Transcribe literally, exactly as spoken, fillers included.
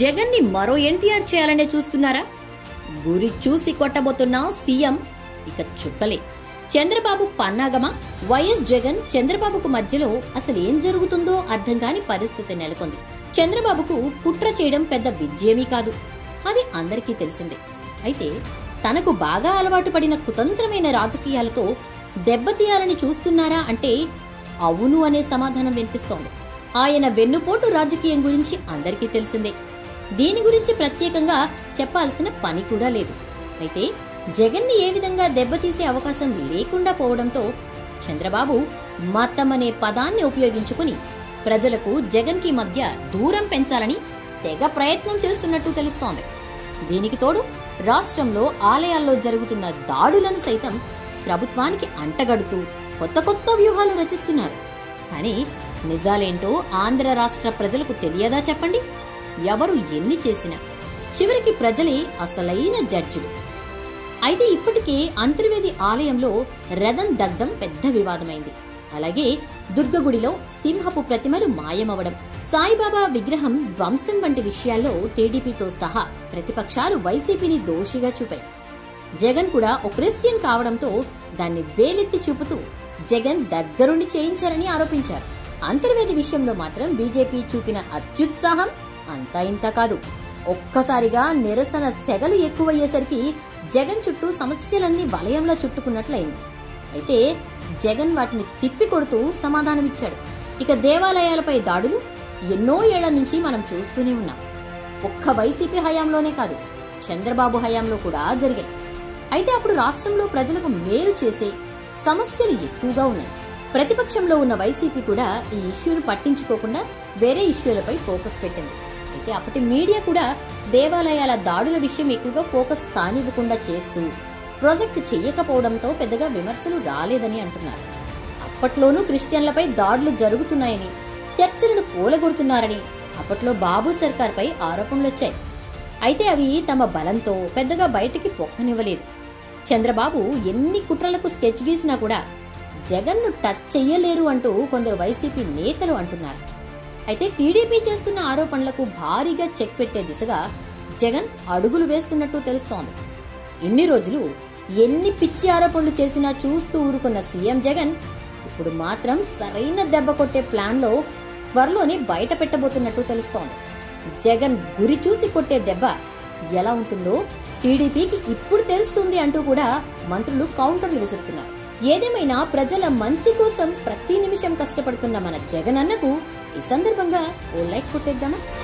జగన్ ని మరో ఎన్టీఆర్ చేయాలనే చూస్తున్నారా? గురి చూసి కొట్టబోతున్న సీఎం ఇక చుట్టలే. చంద్రబాబు పన్నాగమా? వైఎస్ జగన్ చంద్రబాబుకు మధ్యలో అసలు ఏం జరుగుతుందో అర్థం కాని పరిస్థితి నెలకొంది. చంద్రబాబుకు కుట్ర చేయడం పెద్ద విద్యేమీ కాదు, అది అందరికీ తెలిసిందే. అయితే తనకు బాగా అలవాటు పడిన కుతంత్రమైన రాజకీయాలతో దెబ్బతీయాలని చూస్తున్నారా అంటే అవును అనే సమాధానం వినిపిస్తోంది. ఆయన వెన్నుపోటు రాజకీయం గురించి అందరికీ తెలిసిందే, దీని గురించి ప్రత్యేకంగా చెప్పాల్సిన పని కూడా లేదు. అయితే జగన్ ని ఏ విధంగా దెబ్బతీసే అవకాశం లేకుండా పోవడంతో చంద్రబాబు మతం అనే పదాన్ని ఉపయోగించుకుని ప్రజలకు జగన్ కి మధ్య దూరం పెంచాలని తెగ ప్రయత్నం చేస్తున్నట్టు తెలుస్తోంది. దీనికి తోడు రాష్ట్రంలో ఆలయాల్లో జరుగుతున్న దాడులను సైతం ప్రభుత్వానికి అంటగడుతూ కొత్త కొత్త వ్యూహాలు రచిస్తున్నారు. కానీ నిజాలేంటో ఆంధ్ర రాష్ట్ర ప్రజలకు తెలియదా చెప్పండి? ఎవరు ఎన్ని చేసినా చివరికి ప్రజలే అసలైన జడ్జిలు. అయితే ఇప్పటికే అంతర్వేది ఆలయంలో రథం దగ్ధం పెద్ద వివాదమైంది. అలాగే దుర్గగుడిలో సింహపు ప్రతిమలు మాయమవడం, సాయిబాబా విగ్రహం ధ్వంసం వంటి విషయాల్లో టీడీపీతో సహా ప్రతిపక్షాలు వైసీపీని దోషిగా చూపాయి. జగన్ కూడా ఓ క్రిస్టియన్ కావడంతో దాన్ని వేలెత్తి చూపుతూ జగన్ దగ్గరుండి చేయించారని ఆరోపించారు. అంతర్వేది విషయంలో మాత్రం బీజేపీ చూపిన అత్యుత్సాహం అంతా ఇంత కాదు. ఒక్కసారిగా నిరసన సెగలు ఎక్కువయ్యేసరికి జగన్ చుట్టూ సమస్యలన్నీ వలయంలో చుట్టుకున్నట్లయింది. అయితే జగన్ వాటిని తిప్పి కొడుతూ సమాధానమిచ్చాడు. ఇక దేవాలయాలపై దాడులు ఎన్నో ఏళ్ల నుంచి మనం చూస్తూనే ఉన్నాం. ఒక్క వైసీపీ హయాంలోనే కాదు, చంద్రబాబు హయాంలో కూడా జరిగాయి. అయితే అప్పుడు రాష్ట్రంలో ప్రజలకు మేలు చేసే సమస్యలు ఎక్కువగా ఉన్నాయి. ప్రతిపక్షంలో ఉన్న వైసీపీ కూడా ఈ ఇష్యూను పట్టించుకోకుండా వేరే ఇష్యూలపై ఫోకస్ పెట్టింది. అయితే అప్పటి మీడియా కూడా దేవాలయాల దాడుల విషయం ఎక్కువగా ఫోకస్ కానివ్వకుండా చేస్తూ ప్రాజెక్టు చేయకపోవడంతో పెద్దగా విమర్శలు రాలేదని అంటున్నారు. అప్పట్లోనూ క్రిస్టియన్లపై దాడులు జరుగుతున్నాయని, చర్చలను కూలగొడుతున్నారని అప్పట్లో బాబు సర్కార్పై ఆరోపణలొచ్చాయి. అయితే అవి తమ బలంతో పెద్దగా బయటికి పొక్కనివ్వలేదు. చంద్రబాబు ఎన్ని కుట్రలకు స్కెచ్ గీసినా కూడా జగన్ను టచ్ చెయ్యలేరు అంటూ కొందరు వైసీపీ నేతలు అంటున్నారు. అయితే టీడీపీ చేస్తున్న ఆరోపణలకు భారీగా చెక్ పెట్టే దిశగా జగన్ అడుగులు వేస్తున్నట్టు తెలుస్తోంది. ఇన్ని రోజులు ఎన్ని పిచ్చి ఆరోపణలు చేసినా చూస్తూ ఊరుకున్న సీఎం జగన్ ఇప్పుడు మాత్రం సరైన దెబ్బ కొట్టే ప్లాన్లో త్వరలోనే బయట పెట్టబోతున్నట్టు తెలుస్తోంది. జగన్ గురి చూసి కొట్టే దెబ్బ ఎలా ఉంటుందో టీడీపీకి ఇప్పుడు తెలుస్తుంది అంటూ కూడా మంత్రులు కౌంటర్లు విసురుతున్నారు. ఏదేమైనా ప్రజల మంచి కోసం ప్రతి నిమిషం కష్టపడుతున్న మన జగన్ అన్నకు ఈ సందర్భంగా ఓ లైక్ కొట్టేద్దామా?